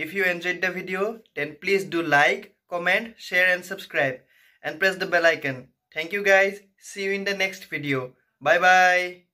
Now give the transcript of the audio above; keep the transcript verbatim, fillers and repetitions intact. If you enjoyed the video, then please do like, comment, share and subscribe and press the bell icon. Thank you guys. See you in the next video. Bye bye.